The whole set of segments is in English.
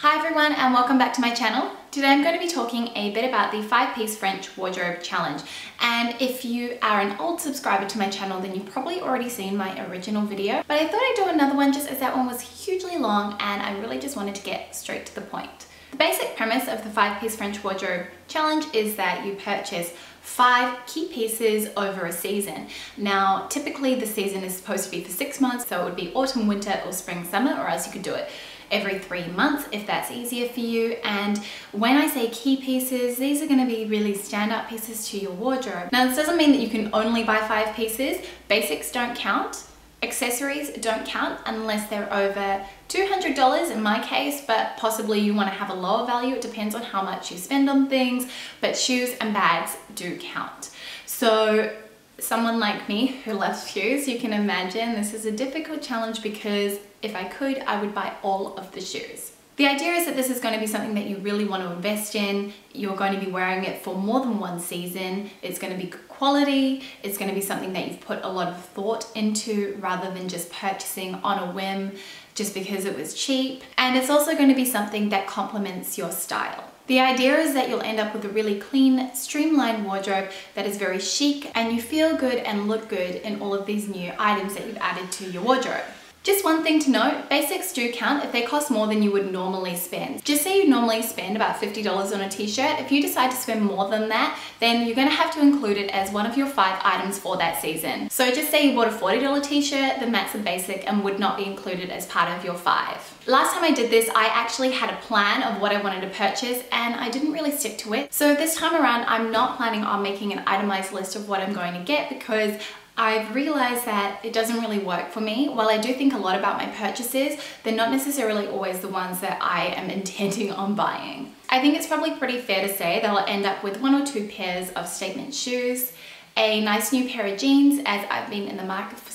Hi everyone and welcome back to my channel. Today I'm going to be talking a bit about the 5-piece French wardrobe challenge, and if you are an old subscriber to my channel then you've probably already seen my original video, but I thought I'd do another one just as that one was hugely long and I really just wanted to get straight to the point. The basic premise of the 5-piece French wardrobe challenge is that you purchase 5 key pieces over a season. Now typically the season is supposed to be for 6 months, so it would be autumn, winter or spring, summer, or else you could do it every 3 months if that's easier for you. And when I say key pieces, these are going to be really standout pieces to your wardrobe. Now this doesn't mean that you can only buy 5 pieces. Basics don't count, accessories don't count unless they're over $200 in my case, but possibly you want to have a lower value. It depends on how much you spend on things, but shoes and bags do count. So someone like me who loves shoes, you can imagine this is a difficult challenge because if I could, I would buy all of the shoes. The idea is that this is going to be something that you really want to invest in. You're going to be wearing it for more than one season. It's going to be good quality. It's going to be something that you've put a lot of thought into rather than just purchasing on a whim just because it was cheap. And it's also going to be something that complements your style. The idea is that you'll end up with a really clean, streamlined wardrobe that is very chic and you feel good and look good in all of these new items that you've added to your wardrobe. Just one thing to note, basics do count if they cost more than you would normally spend. Just say you normally spend about $50 on a t-shirt. If you decide to spend more than that, then you're going to have to include it as one of your 5 items for that season. So just say you bought a $40 t-shirt, then that's a basic and would not be included as part of your 5. Last time I did this, I actually had a plan of what I wanted to purchase and I didn't really stick to it. So this time around, I'm not planning on making an itemized list of what I'm going to get because I've realized that it doesn't really work for me. While I do think a lot about my purchases, they're not necessarily always the ones that I am intending on buying. I think it's probably pretty fair to say that I'll end up with 1 or 2 pairs of statement shoes, a nice new pair of jeans as I've been in the market for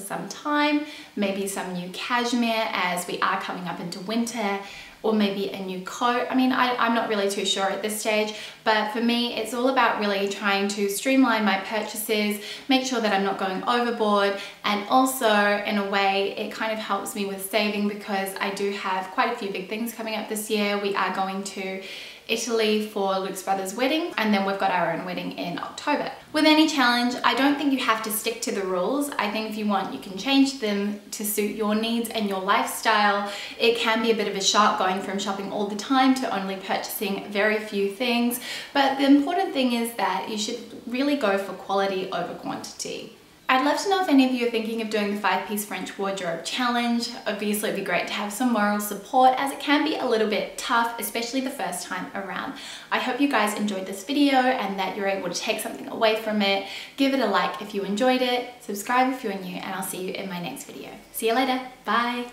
some time, maybe some new cashmere as we are coming up into winter, or maybe a new coat. I mean, I'm not really too sure at this stage, but for me, it's all about really trying to streamline my purchases, make sure that I'm not going overboard, and also in a way, it kind of helps me with saving because I do have quite a few big things coming up this year. We are going to Italy for Luke's brother's wedding, and then we've got our own wedding in October. With any challenge, I don't think you have to stick to the rules. I think if you want, you can change them to suit your needs and your lifestyle. It can be a bit of a shock going from shopping all the time to only purchasing very few things, but the important thing is that you should really go for quality over quantity. I'd love to know if any of you are thinking of doing the 5-piece French wardrobe challenge. Obviously it'd be great to have some moral support as it can be a little bit tough, especially the first time around. I hope you guys enjoyed this video and that you're able to take something away from it. Give it a like if you enjoyed it, subscribe if you're new, and I'll see you in my next video. See you later, bye!